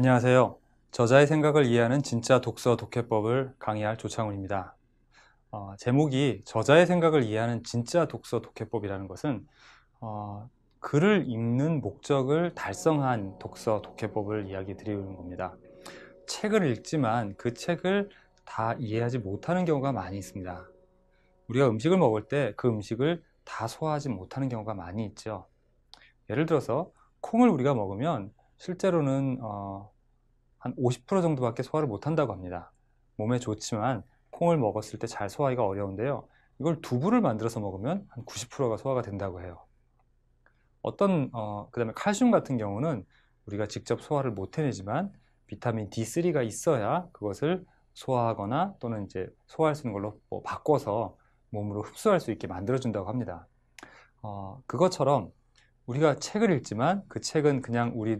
안녕하세요. 저자의 생각을 이해하는 진짜 독서 독해법을 강의할 조창훈입니다. 제목이 저자의 생각을 이해하는 진짜 독서 독해법이라는 것은 글을 읽는 목적을 달성한 독서 독해법을 이야기 드리는 겁니다. 책을 읽지만 그 책을 다 이해하지 못하는 경우가 많이 있습니다. 우리가 음식을 먹을 때 그 음식을 다 소화하지 못하는 경우가 많이 있죠. 예를 들어서 콩을 우리가 먹으면 실제로는 한 50% 정도밖에 소화를 못한다고 합니다. 몸에 좋지만 콩을 먹었을 때 잘 소화하기가 어려운데요. 이걸 두부를 만들어서 먹으면 한 90%가 소화가 된다고 해요. 그다음에 칼슘 같은 경우는 우리가 직접 소화를 못 해내지만 비타민 D3가 있어야 그것을 소화하거나 또는 이제 소화할 수 있는 걸로 바꿔서 몸으로 흡수할 수 있게 만들어준다고 합니다. 그것처럼 우리가 책을 읽지만 그 책은 그냥 우리